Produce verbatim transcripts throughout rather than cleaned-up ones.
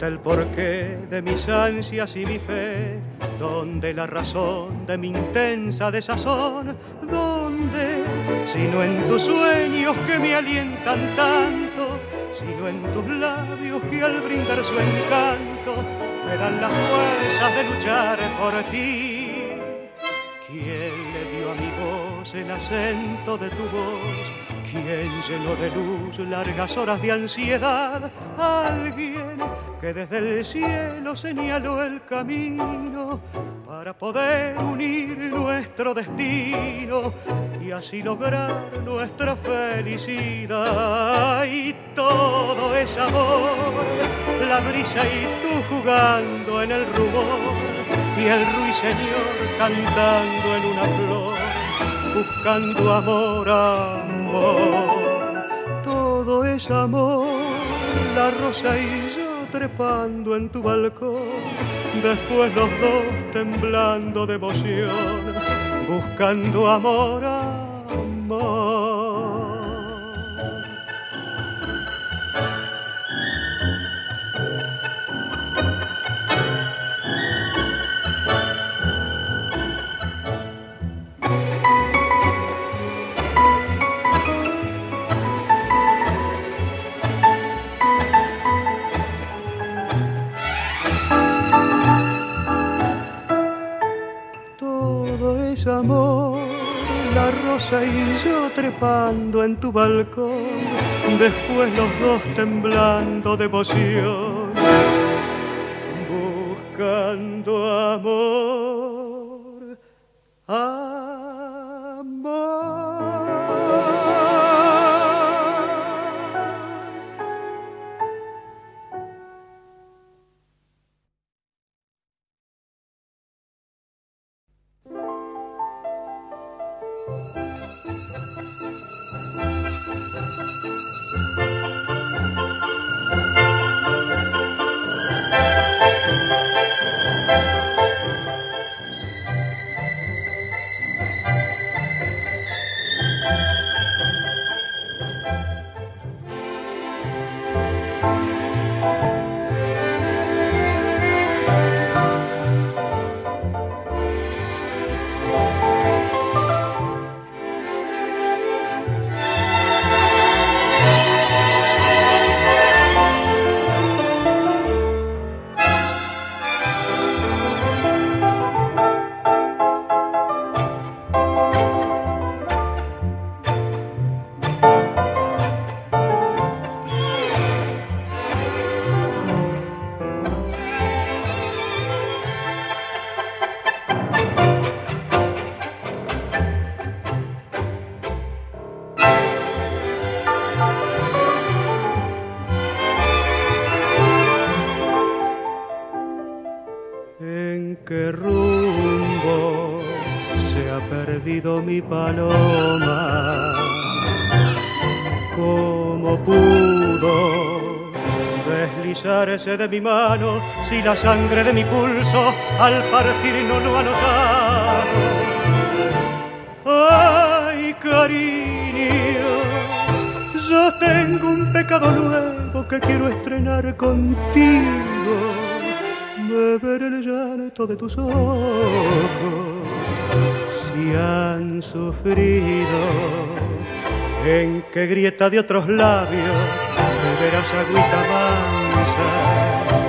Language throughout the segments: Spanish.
está el porqué de mis ansias y mi fe, donde la razón de mi intensa desazón, donde, sino en tus sueños que me alientan tanto, sino en tus labios que al brindar su encanto me dan las fuerzas de luchar por ti. ¿Quién le dio a mi voz el acento de tu voz? ¿Quién llenó de luz largas horas de ansiedad? Alguien que desde el cielo señaló el camino para poder unir nuestro destino y así lograr nuestra felicidad. Y todo es amor, la brisa y tú jugando en el rubor y el ruiseñor cantando en una flor. Buscando amor, amor, todo es amor, la rosa y yo trepando en tu balcón, después los dos temblando de emoción, buscando amor, amor. Amor, la rosa y yo trepando en tu balcón, después los dos temblando de emoción, buscando amor, amor. Mi paloma, ¿cómo pudo deslizarse de mi mano si la sangre de mi pulso al partir no lo ha notado? Ay, cariño, yo tengo un pecado nuevo que quiero estrenar contigo, beber el llanto de tus ojos. Y han sufrido en que grieta de otros labios beberás agüita mansa,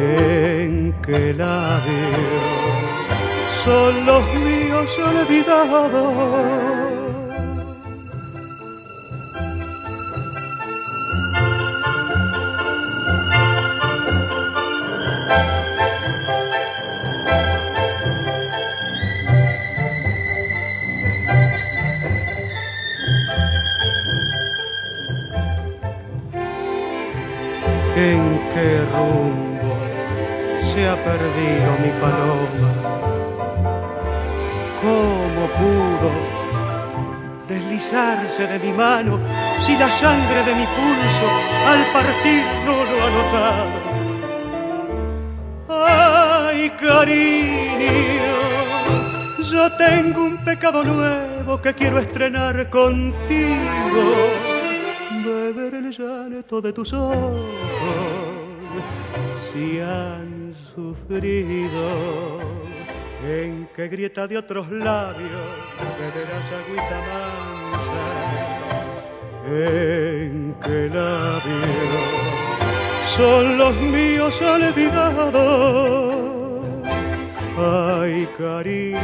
en que labios son los míos olvidados. ¿En qué rumbo se ha perdido mi paloma? ¿Cómo pudo deslizarse de mi mano si la sangre de mi pulso al partir no lo ha notado? Ay, cariño, yo tengo un pecado nuevo que quiero estrenar contigo. Beber el llanto de tus ojos si han sufrido, en qué grieta de otros labios beberás agüita mansa, en qué labios son los míos olvidados. Ay, cariño,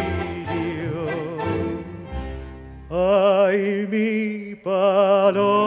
ay, mi paloma.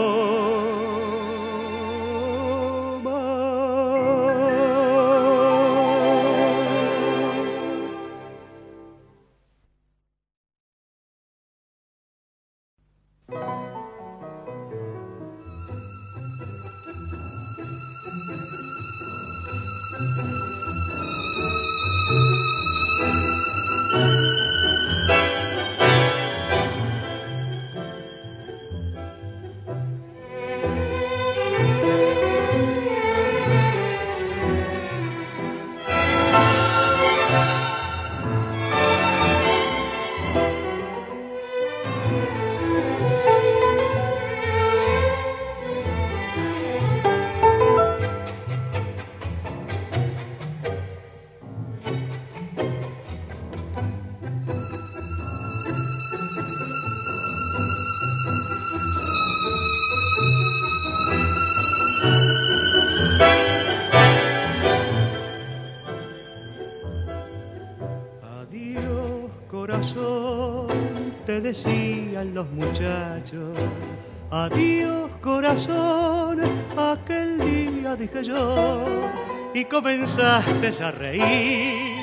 Decían los muchachos, adiós corazón, aquel día dije yo, y comenzaste a reír,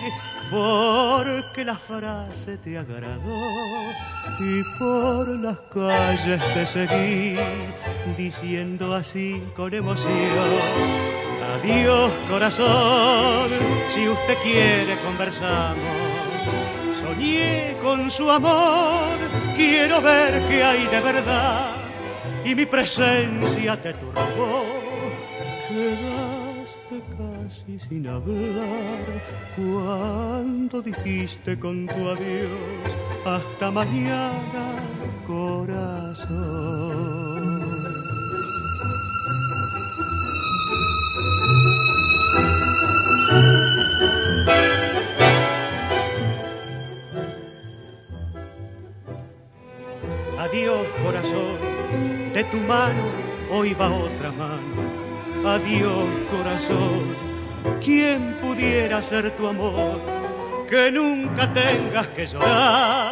porque la frase te agradó, y por las calles te seguí, diciendo así con emoción, adiós corazón, si usted quiere conversamos. Soñé con su amor, quiero ver qué hay de verdad, y mi presencia te turbó. Quedaste casi sin hablar cuando dijiste con tu adiós, hasta mañana, corazón. Adiós corazón, de tu mano hoy va otra mano. Adiós corazón, ¿quién pudiera ser tu amor? Que nunca tengas que llorar,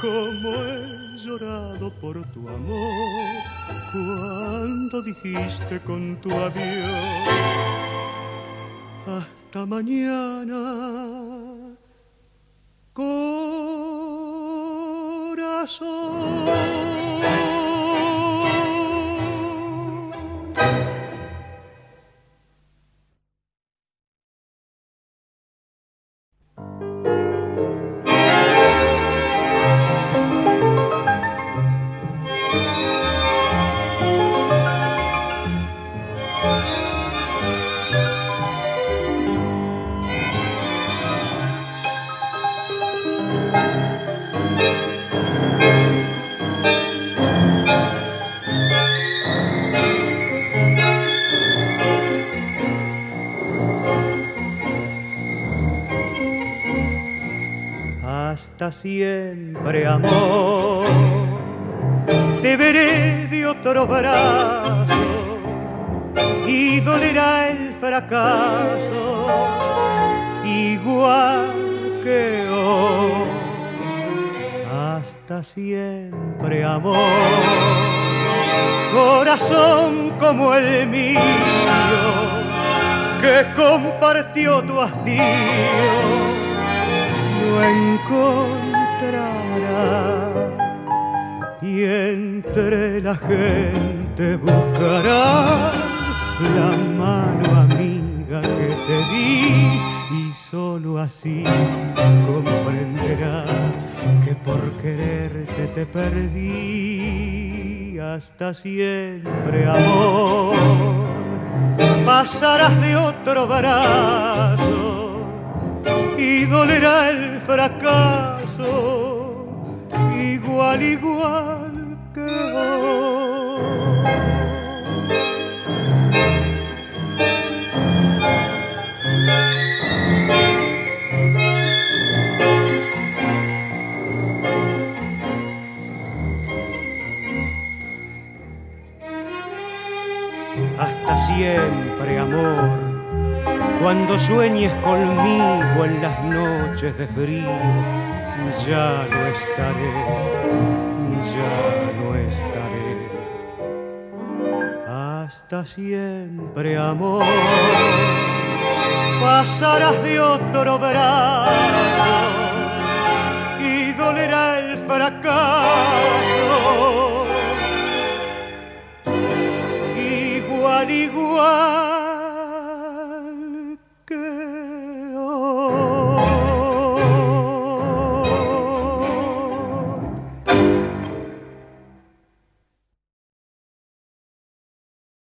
como he llorado por tu amor, cuando dijiste con tu adiós, hasta mañana, corazón. Siempre amor, te veré de otro brazo y dolerá el fracaso igual que hoy. Hasta siempre amor, corazón como el mío que compartió tu hastío. Encontrará y entre la gente buscará la mano amiga que te di, y solo así comprenderás que por quererte te perdí. Hasta siempre amor, pasarás de otro brazo y dolerá el fracaso, igual, igual que vos. siempre amor, cuando sueñes conmigo en las noches de frío, ya no estaré, ya no estaré. Hasta siempre amor, pasarás de otro brazo.